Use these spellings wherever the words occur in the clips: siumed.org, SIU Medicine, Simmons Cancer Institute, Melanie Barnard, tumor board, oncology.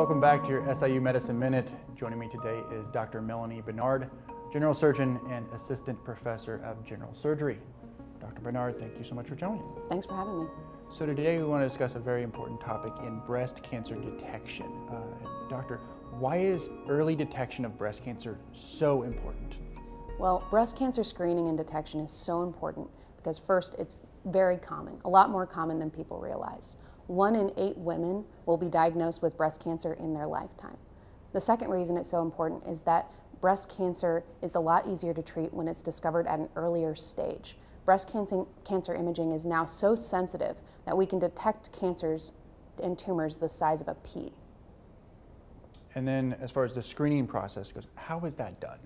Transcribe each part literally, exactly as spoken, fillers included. Welcome back to your S I U Medicine Minute. Joining me today is Doctor Melanie Barnard, General Surgeon and Assistant Professor of General Surgery. Doctor Barnard, thank you so much for joining. Thanks for having me. So today we want to discuss a very important topic in breast cancer detection. Uh, doctor, why is early detection of breast cancer so important? Well, breast cancer screening and detection is so important because first, it's very common, a lot more common than people realize. One in eight women will be diagnosed with breast cancer in their lifetime. The second reason it's so important is that breast cancer is a lot easier to treat when it's discovered at an earlier stage. Breast cancer, cancer imaging is now so sensitive that we can detect cancers and tumors the size of a pea. And then as far as the screening process goes, how is that done?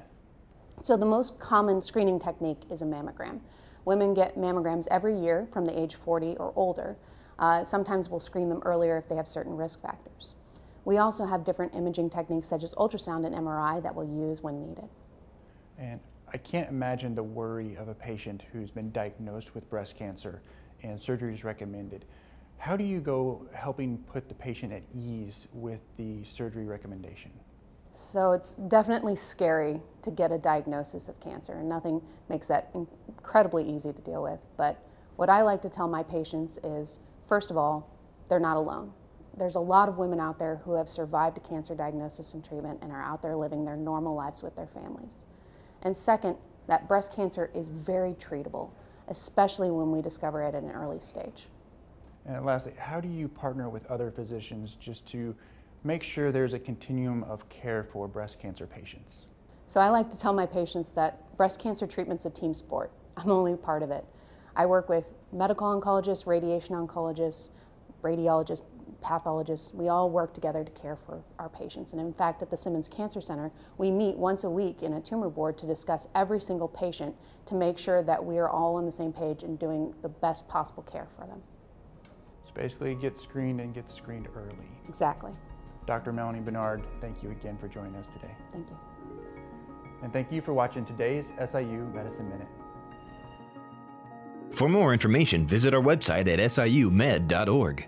So the most common screening technique is a mammogram. Women get mammograms every year from the age forty or older. Uh, sometimes we'll screen them earlier if they have certain risk factors. We also have different imaging techniques such as ultrasound and M R I that we'll use when needed. And I can't imagine the worry of a patient who's been diagnosed with breast cancer and surgery is recommended. How do you go helping put the patient at ease with the surgery recommendation? So it's definitely scary to get a diagnosis of cancer, and nothing makes that incredibly easy to deal with. But what I like to tell my patients is, first of all, they're not alone. There's a lot of women out there who have survived a cancer diagnosis and treatment and are out there living their normal lives with their families. And second, that breast cancer is very treatable, especially when we discover it at an early stage. And lastly, how do you partner with other physicians just to make sure there's a continuum of care for breast cancer patients? So I like to tell my patients that breast cancer treatment's a team sport. I'm only part of it. I work with medical oncologists, radiation oncologists, radiologists, pathologists. We all work together to care for our patients. And in fact, at the Simmons Cancer Center, we meet once a week in a tumor board to discuss every single patient to make sure that we are all on the same page and doing the best possible care for them. So basically, get screened and get screened early. Exactly. Doctor Melanie Barnard, thank you again for joining us today. Thank you. And thank you for watching today's S I U Medicine Minute. For more information, visit our website at S I U med dot org.